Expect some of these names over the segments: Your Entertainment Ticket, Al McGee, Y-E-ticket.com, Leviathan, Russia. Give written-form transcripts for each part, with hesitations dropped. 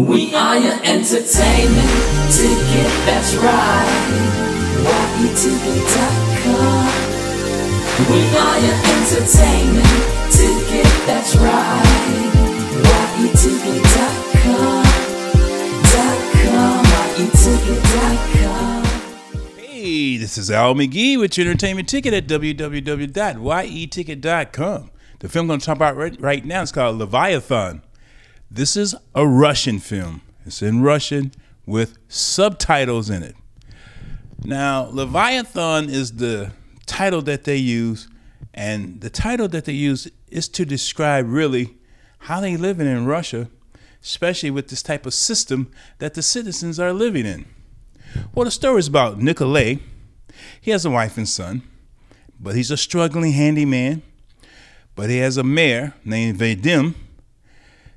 We are your entertainment ticket, that's right. Y-E-ticket.com. We are your entertainment ticket, that's right. Y-E-ticket.com. Y-E-ticket.com. Hey, this is Al McGee with your entertainment ticket at www.ye-ticket.com. The film I'm going to talk about right now is called Leviathan. This is a Russian film. It's in Russian with subtitles in it. Now, Leviathan is the title that they use, and the title that they use is to describe really how they live in Russia, especially with this type of system that the citizens are living in. Well, the story is about Nikolai. He has a wife and son, but he's a struggling handyman. But he has a mayor named Vadim,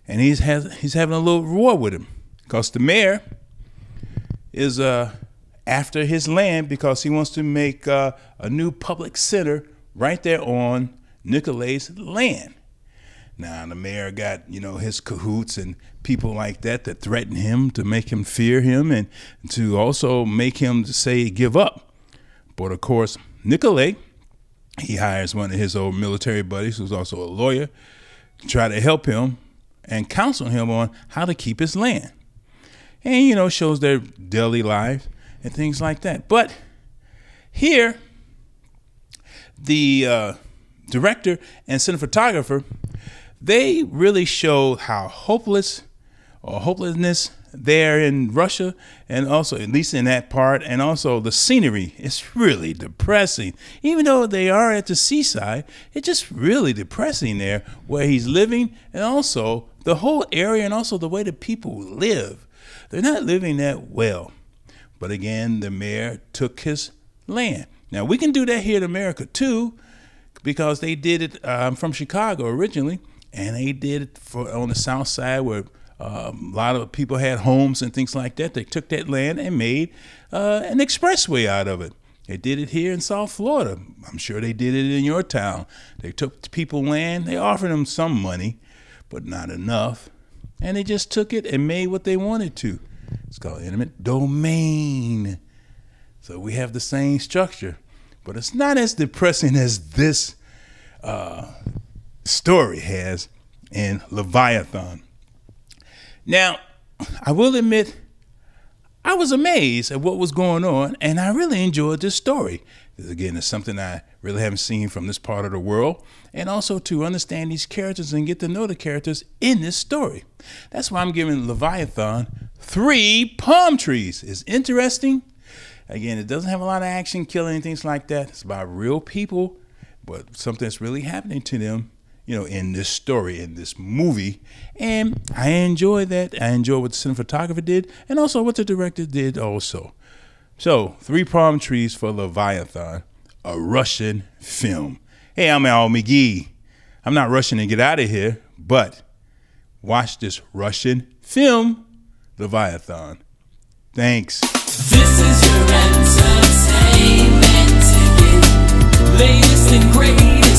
and he's having a little war with him because the mayor is after his land because he wants to make a new public center right there on Nikolai's land. Now, the mayor got, you know, his cahoots and people like that threaten him to make him fear him and to also make him say give up. But, of course, Nikolai, he hires one of his old military buddies who's also a lawyer to try to help him and counsel him on how to keep his land. And, you know, shows their daily life and things like that. But here, the director and cinematographer, they really showed how hopelessness there in Russia, and also at least in that part, and also the scenery. It's really depressing. Even though they are at the seaside, it's just really depressing there where he's living, and also the whole area, and also the way the people live. They're not living that well. But again, the mayor took his land. Now, we can do that here in America too, because they did it. I'm from Chicago originally, and they did it on the south side where a lot of people had homes and things like that. They took that land and made an expressway out of it. They did it here in South Florida. I'm sure they did it in your town. They took people land. They offered them some money, but not enough. And they just took it and made what they wanted to. It's called eminent domain. So we have the same structure, but it's not as depressing as this story has in Leviathan. Now, I will admit, I was amazed at what was going on, and I really enjoyed this story. Because again, it's something I really haven't seen from this part of the world, and also to understand these characters and get to know the characters in this story. That's why I'm giving Leviathan 3 palm trees. It's interesting. Again, it doesn't have a lot of action, killing, and things like that. It's about real people, but something that's really happening to them, you know, in this story, in this movie. And I enjoy that. I enjoy what the cinematographer did and also what the director did also. So, 3 palm trees for Leviathan, a Russian film. Hey, I'm Al McGee. I'm not rushing to get out of here, but watch this Russian film, Leviathan. Thanks. This is your entertainment ticket, latest and greatest.